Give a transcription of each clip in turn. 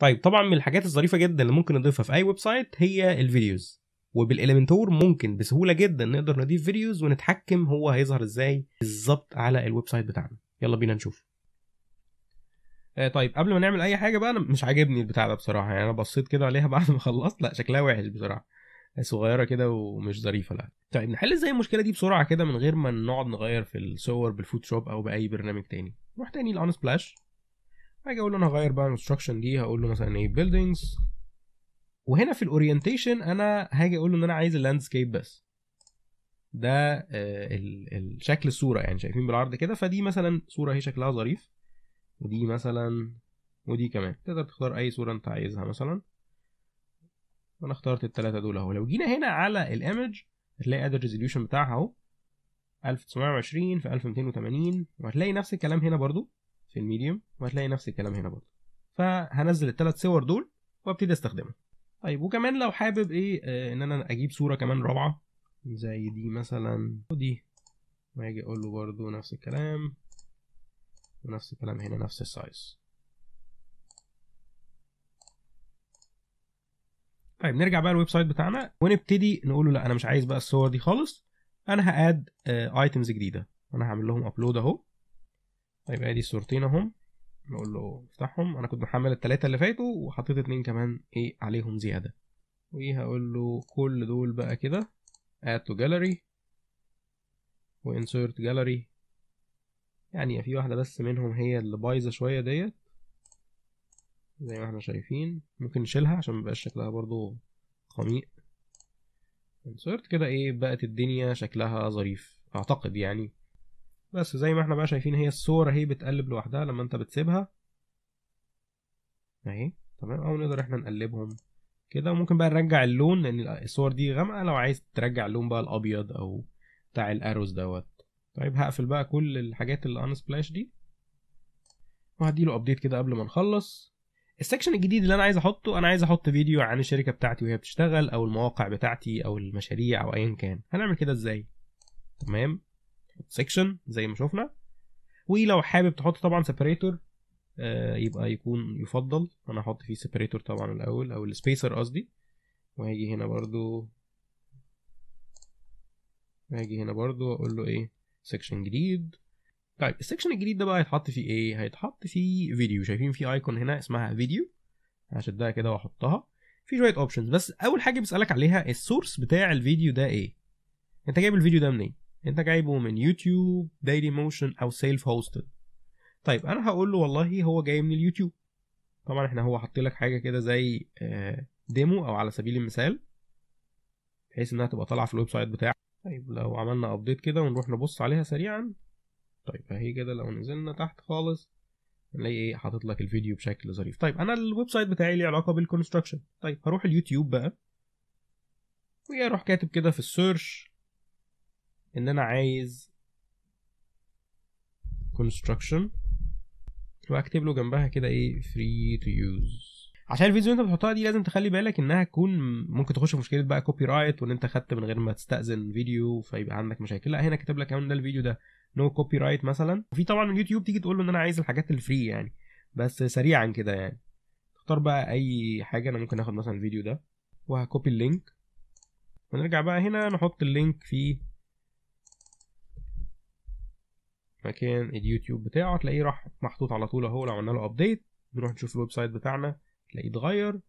طيب طبعا من الحاجات الظريفه جدا اللي ممكن نضيفها في اي ويب سايت هي الفيديوز، وبالإليمنتور ممكن بسهوله جدا نقدر نضيف فيديوز ونتحكم هو هيظهر ازاي بالظبط على الويب سايت بتاعنا. يلا بينا نشوف. طيب قبل ما نعمل اي حاجه بقى، انا مش عاجبني البتاع ده بصراحه، يعني انا بصيت كده عليها بعد ما خلصت، لا شكلها وحش بصراحه، صغيره كده ومش ظريفه. لا طيب نحل ازاي المشكله دي بسرعه كده من غير ما نقعد نغير في الصور بالفوتوشوب او باي برنامج تاني؟ نروح تاني لأنسبلاش، هاجي اقول له انا هغير بقى الانستراكشن دي، هقول له مثلا ايه بيلدينجز، وهنا في الاورينتيشن انا هاجي اقول له ان انا عايز اللاندسكيب بس، ده الشكل الصوره يعني شايفين بالعرض كده، فدي مثلا صوره هي شكلها ظريف، ودي مثلا ودي كمان، تقدر تختار اي صوره انت عايزها مثلا، وانا اخترت الثلاثه دول اهو. لو جينا هنا على الايمج هتلاقي ادي الريزوليوشن بتاعها اهو 1920 في 1280، وهتلاقي نفس الكلام هنا برضو في الميديوم، وهتلاقي نفس الكلام هنا برضو. فهنزل الثلاث صور دول وابتدي استخدمهم. طيب وكمان لو حابب ايه ان انا اجيب صوره كمان رابعه زي دي مثلا ودي، واجي اقول له برضو نفس الكلام ونفس الكلام هنا نفس السايز. طيب نرجع بقى الويب سايت بتاعنا ونبتدي نقول له لا انا مش عايز بقى الصور دي خالص، انا هاد ايتمز جديده، انا هعمل لهم ابلود اهو. طيب ادي الصورتين اهم، نقول له افتحهم، انا كنت محمل الثلاثه اللي فاتوا وحطيت اتنين كمان ايه عليهم زياده، وهقول له كل دول بقى كده add to gallery و insert gallery، يعني في واحده بس منهم هي اللي بايظه شويه ديت زي ما احنا شايفين، ممكن نشيلها عشان مبقاش شكلها برضو قميء. insert كده ايه بقت الدنيا شكلها ظريف اعتقد يعني، بس زي ما احنا بقى شايفين هي الصورة هي بتقلب لوحدها لما انت بتسيبها اهي تمام، او نقدر احنا نقلبهم كده، وممكن بقى نرجع اللون لان الصور دي غامقة، لو عايز ترجع اللون بقى الابيض او بتاع الاروز دوت. طيب هقفل بقى كل الحاجات اللي انسبلاش دي وهديله ابديت كده قبل ما نخلص. السكشن الجديد اللي انا عايز احطه، انا عايز احط فيديو عن الشركة بتاعتي وهي بتشتغل او المواقع بتاعتي او المشاريع او ايا كان، هنعمل كده ازاي؟ تمام سكشن زي ما شفنا، ولو حابب تحط طبعا سيبريتور يبقى يكون يفضل، انا هحط فيه سيبريتور طبعا الاول او السبيسر قصدي، وهاجي هنا برضو واقول له ايه سكشن جديد. طيب السكشن الجديد ده بقى هيتحط فيه ايه؟ هيتحط فيه فيديو، شايفين في ايكون هنا اسمها فيديو، هشدها كده واحطها في شويه اوبشنز، بس اول حاجه بيسالك عليها السورس بتاع الفيديو ده ايه، انت جايب الفيديو ده منين؟ انت جايبه من يوتيوب، دايلي موشن، او سيلف هوستد. طيب انا هقول له والله هو جاي من اليوتيوب، طبعا احنا هو حاطط لك حاجه كده زي ديمو او على سبيل المثال بحيث انها تبقى طالعه في الويب سايت بتاعك. طيب لو عملنا ابديت كده ونروح نبص عليها سريعا، طيب اهي كده لو نزلنا تحت خالص نلاقي ايه حاطط لك الفيديو بشكل ظريف. طيب انا الويب سايت بتاعي ليه علاقه بالكونستراكشن، طيب هروح اليوتيوب بقى واروح كاتب كده في السيرش ان انا عايز construction واكتب له جنبها كده ايه free to use. عشان الفيديو اللي انت بتحطها دي لازم تخلي بالك انها تكون ممكن تخش في مشكله بقى كوبي رايت، وان انت خدت من غير ما تستأذن فيديو فيبقى عندك مشاكل، لا هنا كاتب لك ان ده الفيديو ده نو كوبي رايت مثلا. وفي طبعا اليوتيوب تيجي تقول له ان انا عايز الحاجات الفري يعني، بس سريعا كده يعني تختار بقى اي حاجه، انا ممكن اخد مثلا الفيديو ده وهكوبي اللينك، ونرجع بقى هنا نحط اللينك في مكان اليوتيوب بتاعه، تلاقيه راح محطوط على طول اهو. لو عملنا له ابديت نروح نشوف الويب سايت بتاعنا تلاقيه اتغير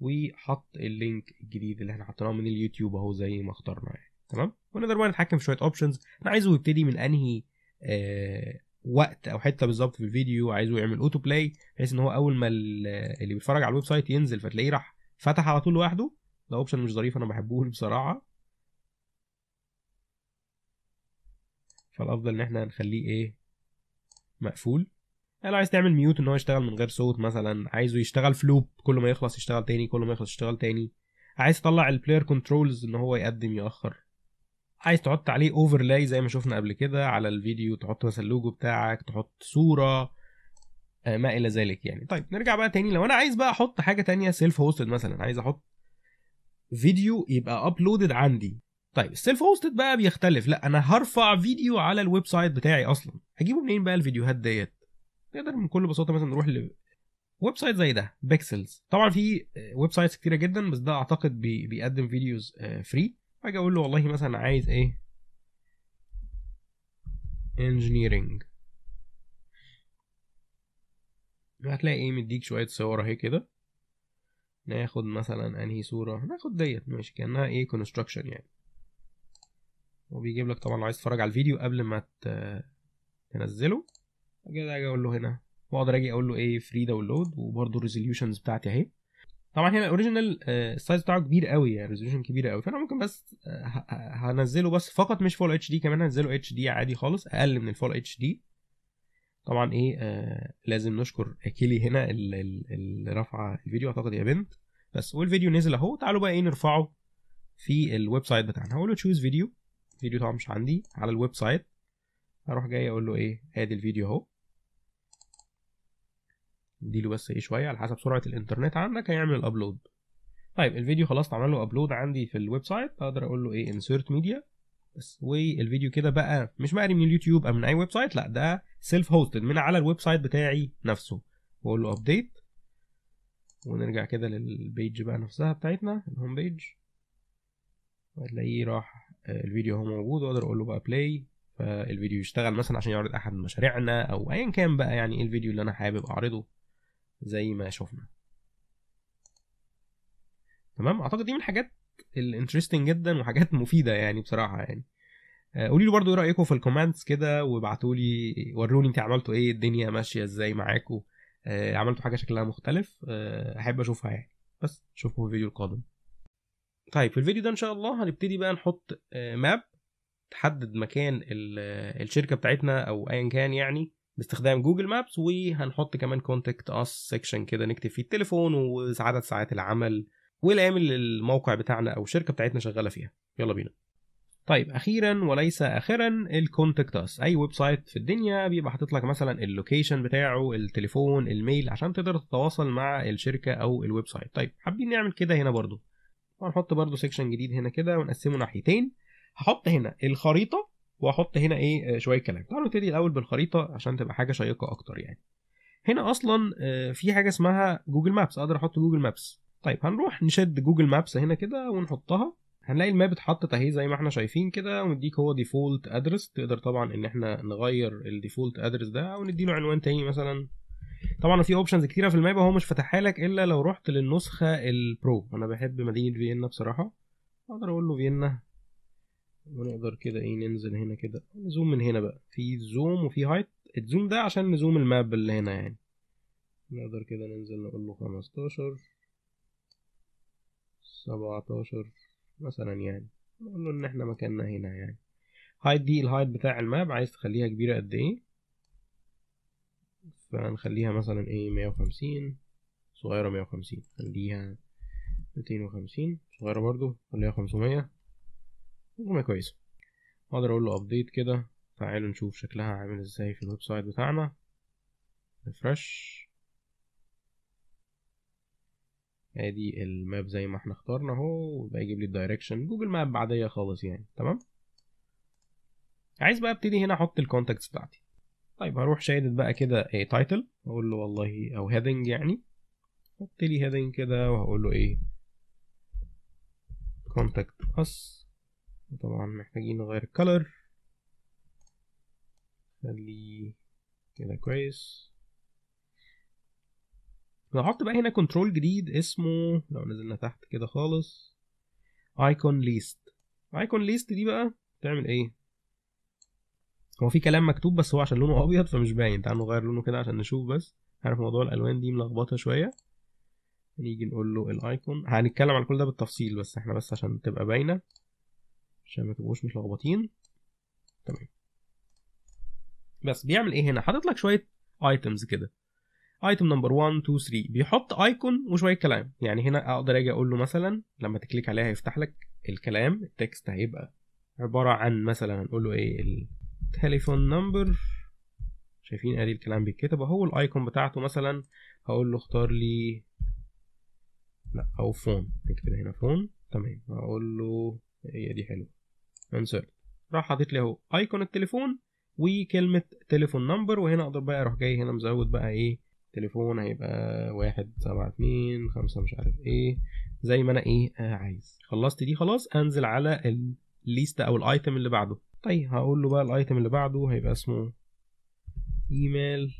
وحط اللينك الجديد اللي احنا حطيناه من اليوتيوب اهو زي ما اخترنا يعني تمام. ونقدر بقى نتحكم في شويه اوبشنز، انا عايزه يبتدي من انهي وقت او حته بالظبط في الفيديو، عايزه يعمل اوتو بلاي بحيث ان هو اول ما اللي بيتفرج على الويب سايت ينزل فتلاقيه راح فتح على طول لوحده، ده اوبشن مش ظريف انا ما بحبوش بصراحه، فالافضل ان احنا نخليه ايه مقفول. لو عايز تعمل ميوت ان هو يشتغل من غير صوت مثلا، عايزه يشتغل في لوب كل ما يخلص يشتغل تاني، كل ما يخلص يشتغل تاني، عايز تطلع البلاير كنترولز ان هو يقدم ياخر، عايز تحط عليه اوفرلاي زي ما شفنا قبل كده على الفيديو، تحط مثلا اللوجو بتاعك، تحط صوره ما الى ذلك يعني. طيب نرجع بقى تاني، لو انا عايز بقى احط حاجه تانية سيلف هوستد مثلا، عايز احط فيديو يبقى ابلودد عندي، طيب السيلف هوستد بقى بيختلف، لا انا هرفع فيديو على الويب سايت بتاعي اصلا، هجيبه منين بقى الفيديوهات ديت؟ نقدر من كل بساطه مثلا نروح ويب سايت زي ده بيكسلز. طبعا في ويب سايتس كتيره جدا، بس ده اعتقد بيقدم فيديوز فري. اجي اقول له والله مثلا عايز ايه، انجينيرنج، هتلاقي ايه مديك شويه صور اهي كده. ناخد مثلا انهي صوره، ناخد ديت ماشي كانها ايه كونستراكشن يعني، وبيجيب لك طبعا لو عايز تتفرج على الفيديو قبل ما تنزله. كده اجي اقول له هنا، واقدر اجي اقول له ايه فري داونلود، وبرده الريزوليوشنز بتاعتي اهي. طبعا هنا الاوريجينال السايز بتاعه كبير قوي يعني، ريزوليوشن كبير قوي، فانا ممكن بس هنزله بس فقط مش فول اتش دي، كمان هنزله اتش دي عادي خالص اقل من الفول اتش دي. طبعا ايه لازم نشكر اكيلي هنا اللي رفع الفيديو اعتقد يا بنت بس، والفيديو نزل اهو. تعالوا بقى ايه نرفعه في الويب سايت بتاعنا. هقول له تشوز فيديو، الفيديو طبعا مش عندي على الويب سايت. هروح جاي اقول له ايه ادي الفيديو اهو، اديله بس ايه شويه على حسب سرعه الانترنت عندك هيعمل الابلود. طيب الفيديو خلاص اتعمل له ابلود عندي في الويب سايت، اقدر اقول له ايه انسيرت ميديا بس، والفيديو كده بقى مش مقري من اليوتيوب او من اي ويب سايت، لا ده سيلف هوستد من على الويب سايت بتاعي نفسه. واقول له ابديت، ونرجع كده للبيج بقى نفسها بتاعتنا الهوم بيج، وهتلاقيه راح الفيديو اهو موجود. واقدر اقول له بقى بلاي، فالفيديو يشتغل مثلا عشان يعرض احد مشاريعنا او ايا كان بقى يعني ايه الفيديو اللي انا حابب اعرضه زي ما شفنا. تمام، اعتقد دي من الحاجات الانترستنج جدا وحاجات مفيده يعني بصراحه يعني. قولي لي برده ايه رايكم في الكومنتس كده، وابعتوا لي وروني انت عملتوا ايه، الدنيا ماشيه ازاي معاكم، عملتوا حاجه شكلها مختلف، احب اشوفها يعني. بس اشوفكم في الفيديو القادم. طيب في الفيديو ده ان شاء الله هنبتدي بقى نحط ماب تحدد مكان الشركه بتاعتنا او ايا كان يعني باستخدام جوجل مابس، وهنحط كمان كونتاكت اس سيكشن كده نكتب فيه التليفون وعدد ساعات العمل والعامل اللي الموقع بتاعنا او الشركه بتاعتنا شغاله فيها. يلا بينا. طيب اخيرا وليس اخرا الكونتاكت اس، اي ويب سايت في الدنيا بيبقى حاطط لك مثلا اللوكيشن بتاعه، التليفون، الميل، عشان تقدر تتواصل مع الشركه او الويب سايت. طيب حابين نعمل كده هنا برده، هنحط برده سيكشن جديد هنا كده ونقسمه ناحيتين. هحط هنا الخريطه واحط هنا ايه شويه كلام. تعالوا نبتدي الاول بالخريطه عشان تبقى حاجه شيقه اكتر يعني. هنا اصلا في حاجه اسمها جوجل مابس، اقدر احط جوجل مابس. طيب هنروح نشد جوجل مابس هنا كده ونحطها، هنلاقي الماب اتحطت اهي زي ما احنا شايفين كده، ومديك هو ديفولت ادرس. تقدر طبعا ان احنا نغير الديفولت ادرس ده ونديله عنوان تاني مثلا. طبعا في اوبشنز كتيره في الماب هو مش فاتحها لك الا لو رحت للنسخه البرو. انا بحب مدينه فيينا بصراحه، اقدر اقول له فيينا، ونقدر كده ايه ننزل هنا كده نزوم من هنا بقى في زوم وفي هايت. الزوم ده عشان نزوم الماب اللي هنا يعني، نقدر كده ننزل نقول له 15 17 مثلا يعني، نقول له ان احنا مكاننا هنا يعني. هايت دي الهايت بتاع الماب، عايز تخليها كبيرة قد ايه، فنخليها مثلا ايه 150 صغيرة 150، خليها 250 صغيرة برضو، خليها 500 والله كويسة. اقدر اقول له ابديت كده، تعالوا نشوف شكلها عامل ازاي في الويب سايت بتاعنا. ريفرش، ادي الماب زي ما احنا اخترنا اهو، وبقى يجيب لي الدايركشن جوجل ماب عاديه خالص يعني. تمام، عايز بقى ابتدي هنا احط الكونتاكتس بتاعتي. طيب هروح شادد بقى كده ايه تايتل، اقول له والله او هيدنج يعني، حط لي هيدنج كده وهقول له ايه كونتاكت اس. طبعا محتاجين نغير الكلر، خليه كده كويس. هحط بقى هنا كنترول جديد اسمه، لو نزلنا تحت كده خالص، ايكون ليست. ايكون ليست دي بقى بتعمل ايه، هو في كلام مكتوب بس هو عشان لونه ابيض فمش باين، تعالوا نغير لونه كده عشان نشوف. بس عارف موضوع الالوان دي ملخبطه شويه، نيجي نقول له الايكون. هنتكلم على كل ده بالتفصيل بس احنا بس عشان تبقى باينه، عشان ما تبقوش متلخبطين. تمام، بس بيعمل ايه هنا، حاطط لك شويه ايتمز كده، ايتم نمبر 1 2 3، بيحط ايكون وشويه كلام يعني. هنا اقدر اجي اقول له مثلا لما تكليك عليها هيفتح لك الكلام، التكست هيبقى عباره عن مثلا هنقول له ايه التليفون نمبر، شايفين ادي الكلام بيتكتب اهو، الايكون بتاعته مثلا هقول له اختار لي لا او فون، نكتب هنا فون. تمام، هقول له هي دي حلوه انسرت، راح حاطط لي اهو ايكون التليفون وكلمه تليفون نمبر. وهنا اقدر بقى اروح جاي هنا مزود بقى ايه تليفون هيبقى 1 7 2 5 مش عارف ايه زي ما انا ايه عايز. خلصت دي خلاص، انزل على الليست او الايتم اللي بعده. طيب هقول له بقى الايتم اللي بعده هيبقى اسمه ايميل،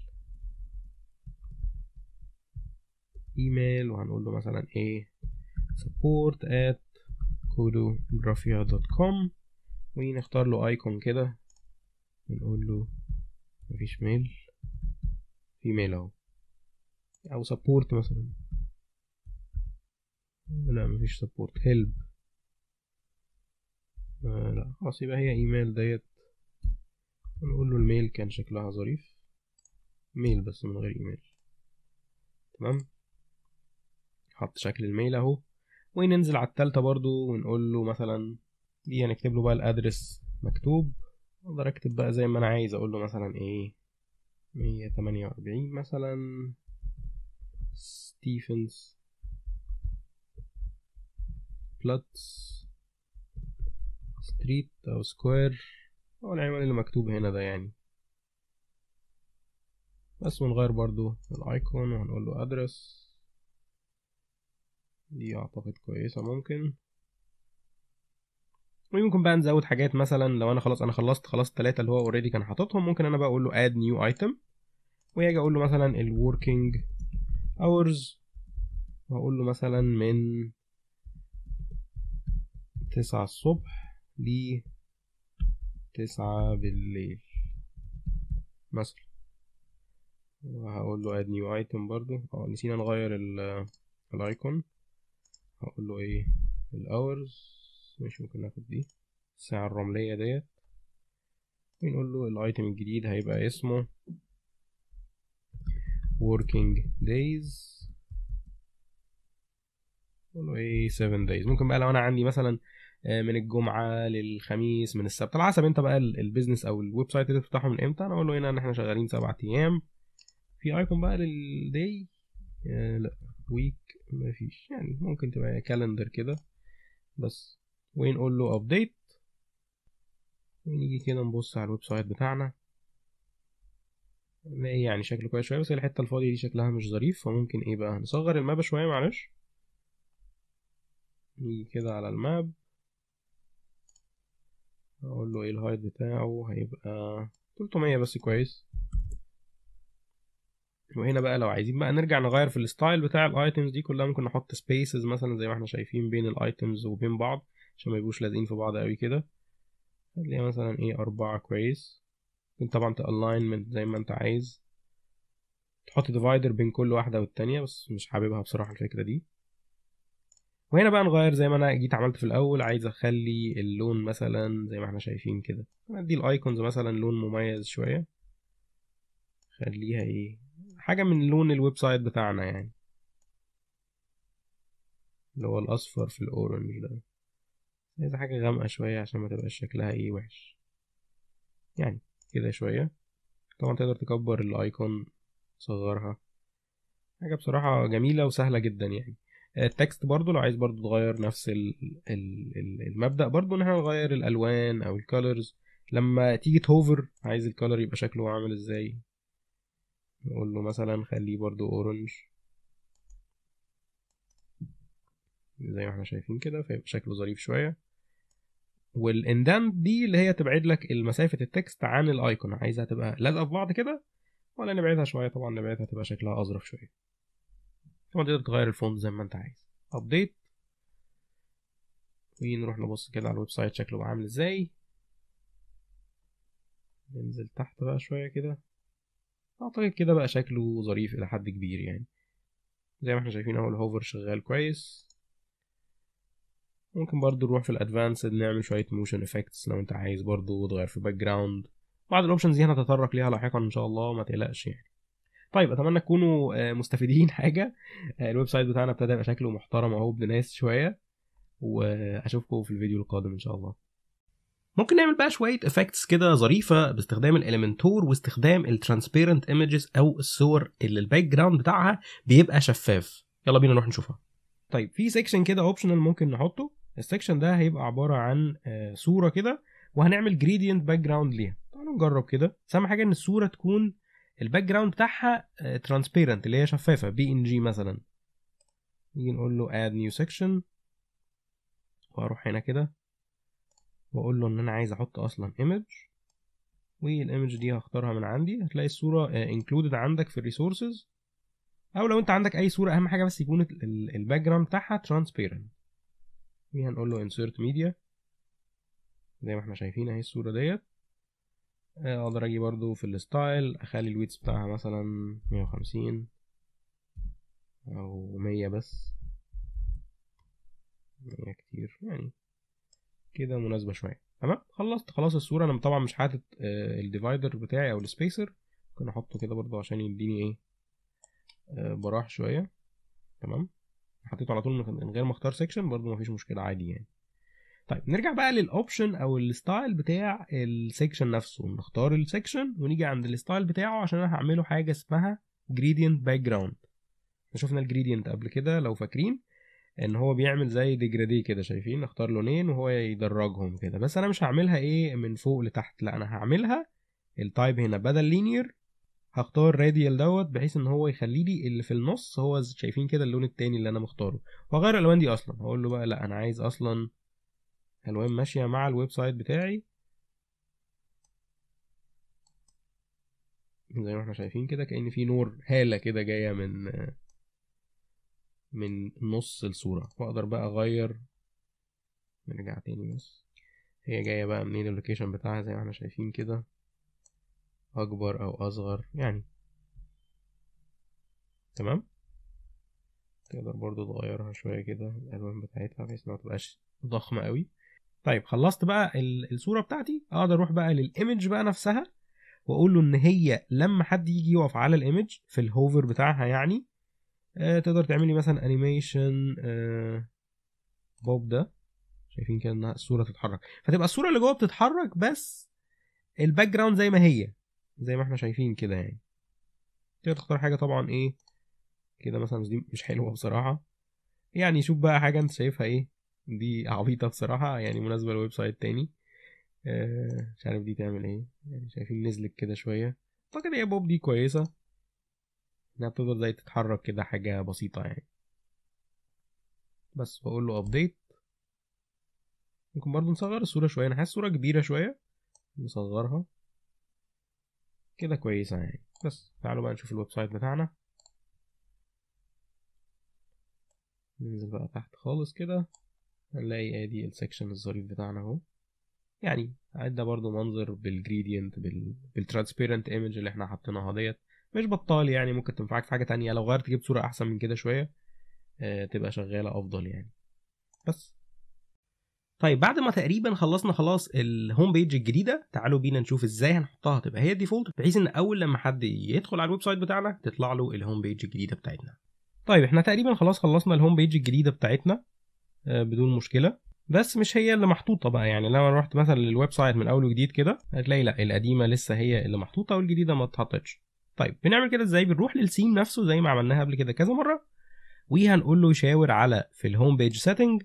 وهنقول له مثلا ايه support@codografia.com، ونختار له ايكون كده نقول له مفيش ميل، في ميل اهو، او سبورت مثلا، لا مفيش سبورت، هيلب، لا خلاص يبقى هي ايميل ديت. نقول له الميل كان شكلها ظريف، ميل بس من غير ايميل. تمام، حط شكل الميل اهو. وننزل على التالتة برضو ونقول له مثلا دي هنكتب له بقى الادرس مكتوب، اقدر اكتب بقى زي ما انا عايز، اقول له مثلا ايه 148 مثلا ستيفنز بلاتس ستريت او سكوير او العنوان اللي مكتوب هنا ده يعني، بس ونغير برضو الايكون وهنقول له ادرس، دي اعتقد كويسة. ممكن بقى نزود حاجات مثلا لو انا خلاص، انا خلصت 3 اللي هو اوريدي كان حاططهم، ممكن انا بقى اقول له اد نيو ايتم، واجي اقول له مثلا الوركينج اورز، واقول له مثلا من 9 الصبح ل 9 بالليل مثلا، وهقول له اد نيو ايتم برضو. نسينا نغير الايكون، هقول له ايه الاورز، مش ممكن ناخد دي الساعة الرملية ديت، ونقول له الايتم الجديد هيبقى اسمه working days، نقول له ايه 7 days. ممكن بقى لو انا عندي مثلا من الجمعة للخميس من السبت، على حسب انت بقى البيزنس او الويب سايت اللي بتفتحه من امتى. انا اقول له هنا ان احنا شغالين 7 ايام. في ايكون بقى للداي لا ويك مفيش، يعني ممكن تبقى كالندر كده بس، ونقول له ابديت، ونيجي كده نبص على الويب سايت بتاعنا نلاقي يعني شكله كويس شويه، بس الحته الفاضيه دي شكلها مش ظريف، فممكن ايه بقى نصغر الماب شويه. معلش نيجي كده على الماب اقول له ايه الهايت بتاعه هيبقى 300 بس كويس. وهنا بقى لو عايزين بقى نرجع نغير في الستايل بتاع الايتمز دي كلها، ممكن نحط سبيسز مثلا زي ما احنا شايفين بين الايتمز وبين بعض عشان ما يبقوش لازقين في بعض قوي كده. هتلاقي مثلا ايه 4 كويس. ممكن طبعا تالاينمنت زي ما انت عايز، تحط ديفايدر بين كل واحده والتانيه، بس مش حاببها بصراحه الفكره دي. وهنا بقى نغير زي ما انا جيت عملت في الاول، عايز اخلي اللون مثلا زي ما احنا شايفين كده، ادي الايكونز مثلا لون مميز شويه، خليها ايه حاجه من لون الويب سايت بتاعنا يعني اللي هو الاصفر في الاورنج ده، عايزة حاجة غامقة شوية عشان ما تبقاش شكلها ايه وحش يعني كده شوية. طبعا تقدر تكبر الايكون تصغرها، حاجة بصراحة جميلة وسهلة جدا يعني. التكست برضو لو عايز برضو تغير نفس المبدأ، برضو ان احنا نغير الالوان او الكالرز، لما تيجي تهوفر عايز الكالر يبقى شكله عامل ازاي، نقول له مثلا خليه برضو اورنج زي ما احنا شايفين كده، فيبقى شكله ظريف شويه. والاندنت دي اللي هي تبعد لك المسافه التكست عن الايكون، عايزها تبقى لازقه في بعض كده ولا نبعدها شويه؟ طبعا نبعدها تبقى شكلها اظرف شويه. طبعا تقدر تغير الفونت زي ما انت عايز. ابديت، ونروح نبص كده على الويب سايت شكله بقى عامل ازاي. ننزل تحت بقى شويه كده، اعتقد كده بقى شكله ظريف الى حد كبير يعني، زي ما احنا شايفين اهو الهوفر شغال كويس. ممكن برضو نروح في الادفانسد نعمل شويه موشن افكتس لو انت عايز برضو تغير في باك جراوند، بعض الاوبشنز دي هنتطرق ليها لاحقا ان شاء الله ما تقلقش يعني. طيب اتمنى تكونوا مستفيدين حاجه. الويب سايت بتاعنا ابتدى يبقى شكله محترم اهو ابن ناس شويه، واشوفكم في الفيديو القادم ان شاء الله. ممكن نعمل بقى شويه افكتس كده ظريفه باستخدام الاليمنتور، واستخدام الترانسبيرنت ايمجز او الصور اللي الباك جراوند بتاعها بيبقى شفاف. يلا بينا نروح نشوفها. طيب في سيكشن كده اوبشنال ممكن نحطه، السيكشن ده هيبقى عباره عن صوره كده وهنعمل جريدينت باك جراوند ليها. تعالوا نجرب كده، بس اهم حاجه ان الصوره تكون الباك جراوند بتاعها ترانسبيرنت اللي هي شفافه بي ان جي مثلا. نيجي نقول له اد نيو سيكشن واروح هنا كده واقول له ان انا عايز احط اصلا ايمج، والايمج دي هختارها من عندي. هتلاقي الصوره انكلودد عندك في الريسورسز، او لو انت عندك اي صوره اهم حاجه بس يكون الباك جراوند بتاعها ترانسبيرنت. هنقول له انسيرت ميديا زي ما احنا شايفين اهي الصوره ديت. اقدر اجي برضو في الستايل اخلي الويتس بتاعها مثلا 150 او 100 بس، 100 كتير يعني كده مناسبه شويه. تمام خلصت خلاص الصوره. انا طبعا مش حاطط الديفايدر بتاعي او السبيسر، ممكن احطه كده برضو عشان يديني ايه براح شويه. تمام حطيته على طول من غير ما اختار سيكشن برضو مفيش مشكله عادي يعني. طيب نرجع بقى للاوبشن او الستايل بتاع السيكشن نفسه. نختار السيكشن ونيجي عند الستايل بتاعه عشان انا هعمله حاجه اسمها جريدينت باك جراوند. احنا شفنا الجريدينت قبل كده لو فاكرين ان هو بيعمل زي ديجرادي كده، شايفين اختار لونين وهو يدرجهم كده، بس انا مش هعملها ايه من فوق لتحت، لا انا هعملها التايب هنا بدل لينير هختار راديال دوت، بحيث ان هو يخلي لي اللي في النص هو شايفين كده اللون التاني اللي انا مختاره، وهغير الالوان دي اصلا. هقول له بقى لا انا عايز اصلا الوان ماشيه مع الويب سايت بتاعي زي ما احنا شايفين كده، كأن في نور هاله كده جايه من نص الصوره. واقدر بقى اغير، نرجع تاني بس، هي جايه بقى منين اللوكيشن بتاعها زي ما احنا شايفين كده، اكبر او اصغر يعني. تمام تقدر برضو تغيرها شويه كده الالوان بتاعتها بحيث ما تبقاش ضخمه قوي. طيب خلصت بقى الصوره بتاعتي. اقدر اروح بقى للايمج بقى نفسها واقول له ان هي لما حد يجي يقف على الايمج في الهوفر بتاعها يعني تقدر تعمل لي مثلا انيميشن بوب، ده شايفين كده انها الصوره تتحرك، فتبقى الصوره اللي جوه بتتحرك بس الباك جراوند زي ما هي زي ما احنا شايفين كده يعني. تقدر تختار حاجه طبعا ايه كده مثلا، بس دي مش حلوه بصراحه يعني. شوف بقى حاجه انت شايفها ايه، دي عبيطه بصراحه يعني مناسبه لويب سايت تاني. مش عارف دي تعمل ايه يعني، شايفين نزلت كده شويه، اعتقد هي بوب دي كويسه انها بتقدر زي تتحرك كده حاجه بسيطه يعني. بس بقول له ابديت. ممكن برضو نصغر الصوره شويه، انا حاسس الصوره كبيره شويه، نصغرها كده كويسه يعني. بس تعالوا بقى نشوف الويب سايت بتاعنا، ننزل بقى تحت خالص كده هنلاقي ادي السكشن الظريف بتاعنا اهو يعني. عدى برضو منظر بالجريدينت بالترانسبيرنت ايمج اللي احنا حاطينها ديت، مش بطال يعني، ممكن تنفعك في حاجه تانية لو غيرت جبت صوره احسن من كده شويه تبقى شغاله افضل يعني. بس طيب بعد ما تقريبا خلصنا خلاص الهوم بيج الجديده، تعالوا بينا نشوف ازاي هنحطها تبقى هي الديفولت، بحيث ان اول لما حد يدخل على الويب سايت بتاعنا تطلع له الهوم بيج الجديده بتاعتنا. طيب احنا تقريبا خلاص خلصنا الهوم بيج الجديده بتاعتنا بدون مشكله، بس مش هي اللي محطوطه بقى يعني. لو انا رحت مثلا للويب سايت من اول وجديد كده هتلاقي لا القديمه لسه هي اللي محطوطه والجديده ما اتحطتش. طيب بنعمل كده ازاي؟ بنروح للسيم نفسه زي ما عملناها قبل كده كذا مره، وهنقول له يشاور على في الهوم بيج سيتنج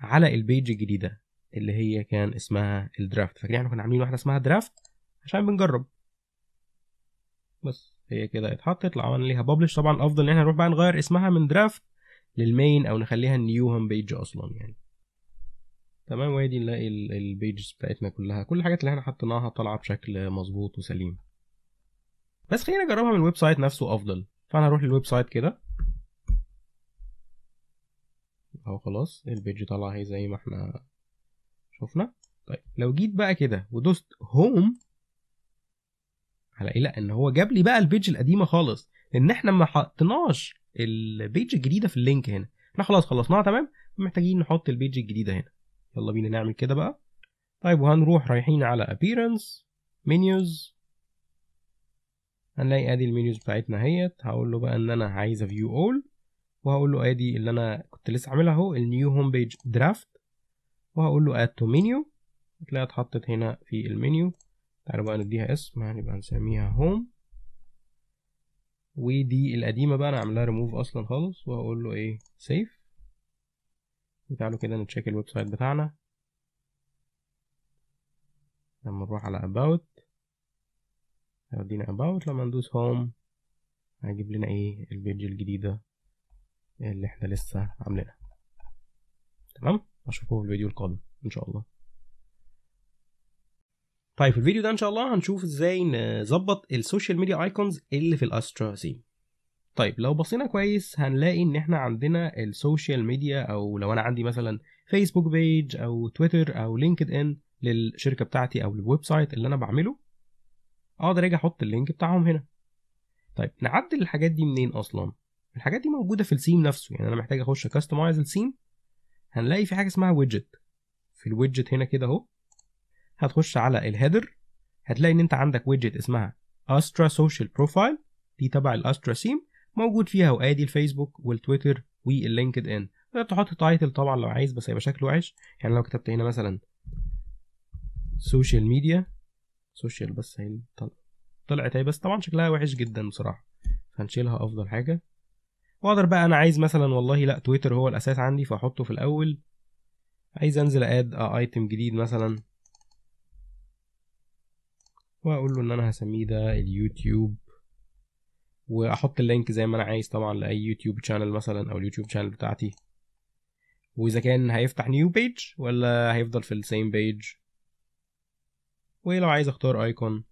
على البيج الجديده اللي هي كان اسمها الدرافت. فاكرين احنا كنا عاملين واحده اسمها درافت عشان بنجرب. بس هي كده اتحطت، لو عملنا ليها ببلش طبعا افضل ان احنا نروح بقى نغير اسمها من درافت للمين او نخليها النيو هوم بيج اصلا يعني. تمام وهي دي نلاقي البيجز بتاعتنا كلها، كل الحاجات اللي احنا حطيناها طالعه بشكل مظبوط وسليم. بس خلينا نجربها من الويب سايت نفسه افضل. فانا هروح للويب سايت كده اهو، خلاص البيج طالعه اهي زي ما احنا شفنا. طيب لو جيت بقى كده ودوست هوم هلاقي لا ان هو جاب لي بقى البيج القديمه خالص، لان احنا ما حطيناش البيج الجديده في اللينك هنا. احنا خلاص خلصناها تمام، محتاجين نحط البيج الجديده هنا. يلا بينا نعمل كده بقى. طيب وهنروح رايحين على ابييرنس منيوز، هنلاقي ادي المنيوز بتاعتنا اهيت. هقول له بقى ان انا عايز فيو اول، وهقول له ادي اللي انا كنت لسه عاملها اهو النيو هوم بيج درافت، وهقول له اد تو منيو، هتلاقيها اتحطت هنا في المنيو. تعالوا بقى نديها اسم، هنبقى نسميها هوم، ودي القديمه بقى انا عاملها ريموف اصلا خالص، وهقول له ايه سيف. تعالوا كده نتشيك الويب سايت بتاعنا لما نروح على about هيودينا about. لما ندوس home هيجيب لنا ايه؟ البيج الجديدة اللي احنا لسه عاملينها. تمام، اشوفكم في الفيديو القادم ان شاء الله. طيب في الفيديو ده ان شاء الله هنشوف ازاي نظبط السوشيال ميديا ايكونز اللي في الاسترا ثيم. طيب لو بصينا كويس هنلاقي ان احنا عندنا السوشيال ميديا، او لو انا عندي مثلا فيسبوك بيج او تويتر او لينكد ان للشركه بتاعتي او الويب سايت اللي انا بعمله، اقدر اجي احط اللينك بتاعهم هنا. طيب نعدل الحاجات دي منين اصلا؟ الحاجات دي موجوده في الثيم نفسه، يعني انا محتاج اخش اكستمايز الثيم. هنلاقي في حاجه اسمها ويدجت. في الويدجت هنا كده اهو، هتخش على الهيدر هتلاقي ان انت عندك ويدجت اسمها Astra Social Profile، دي تبع الاسترا ثيم موجود فيها، وادي الفيسبوك والتويتر واللينكد ان. تقدر تحط تايتل طبعا لو عايز، بس هيبقى شكله وحش. يعني لو كتبت هنا مثلا سوشيال ميديا سوشيال بس هي طلعت اهي، بس طبعا شكلها وحش جدا بصراحه، فهنشيلها افضل حاجه. واقدر بقى انا عايز مثلا والله لا تويتر هو الاساس عندي فاحطه في الاول، عايز انزل اد ايتم جديد مثلا واقول له ان انا هسميه ده اليوتيوب، واحط اللينك زي ما انا عايز طبعا لاي يوتيوب شانل مثلا او اليوتيوب شانل بتاعتي. واذا كان هيفتح نيو بيج ولا هيفضل في السيم بيج، ولو عايز اختار ايكون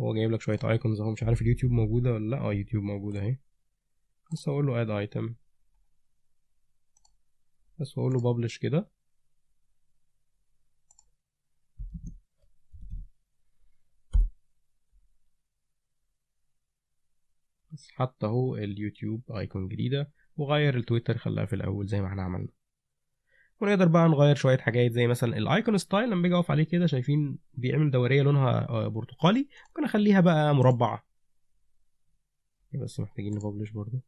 هو جايب لك شويه ايكونز اهو. مش عارف اليوتيوب موجوده ولا لا. يوتيوب موجوده اهي، بس اقول له اد ايتم، بس اقول له ببلش كده. حتى هو اليوتيوب ايكون جديده، وغير التويتر خلاها في الاول زي ما احنا عملنا. ونقدر بقى نغير شويه حاجات زي مثلا الايكون ستايل، لما باجي اقف عليه كده شايفين بيعمل دوريه لونها برتقالي، ممكن اخليها بقى مربع، بس محتاجين نبلش برضه.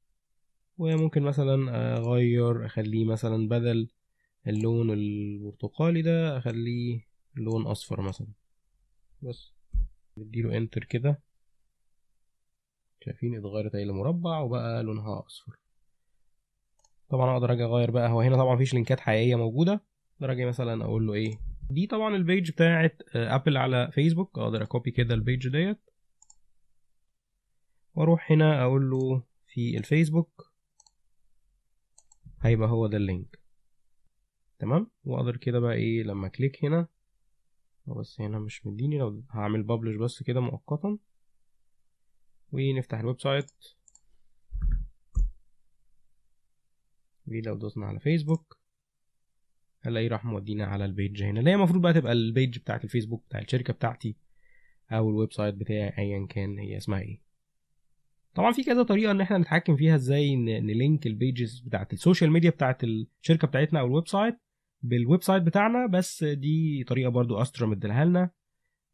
وممكن مثلا اغير اخليه مثلا بدل اللون البرتقالي ده اخليه لون اصفر مثلا، بس نديله انتر كده. شايفين اتغيرت اهي لمربع وبقى لونها اصفر. طبعا اقدر اجي اغير بقى، هو هنا طبعا مفيش لينكات حقيقيه موجوده. اقدر اجي مثلا اقول له ايه، دي طبعا البيج بتاعت ابل على فيسبوك، اقدر اكوبي كده البيج ديت واروح هنا اقول له في الفيسبوك هيبقى هو ده اللينك. تمام، واقدر كده بقى ايه لما اكليك هنا، بس هنا مش مديني، لو هعمل ببلش بس كده مؤقتا. ونفتح الويب سايت، ولو دوسنا على فيسبوك هنلاقيه راح مودينا على البيج هنا، اللي هي المفروض بقى تبقى البيج بتاعة الفيسبوك بتاع الشركة بتاعتي أو الويب سايت بتاعي أيا كان هي اسمها ايه. طبعا في كذا طريقة إن احنا نتحكم فيها ازاي نلينك البيجز بتاعة السوشيال ميديا بتاعة الشركة بتاعتنا أو الويب سايت بالويب سايت بتاعنا، بس دي طريقة برضو أسترا مديلها لنا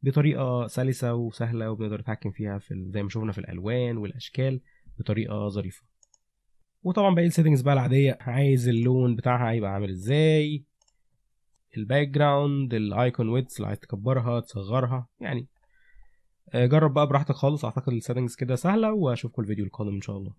بطريقة سلسة وسهلة، وبنقدر نتحكم فيها في زي ما شفنا في الألوان والأشكال بطريقة ظريفة. وطبعا باقي السيتنجز بقى العادية، عايز اللون بتاعها هيبقى عامل ازاي، الباك جراوند، الايكون ويدث اللي عايز تكبرها تصغرها، يعني جرب بقى براحتك خالص. اعتقد السيتنجز كده سهلة، واشوفكم الفيديو القادم ان شاء الله.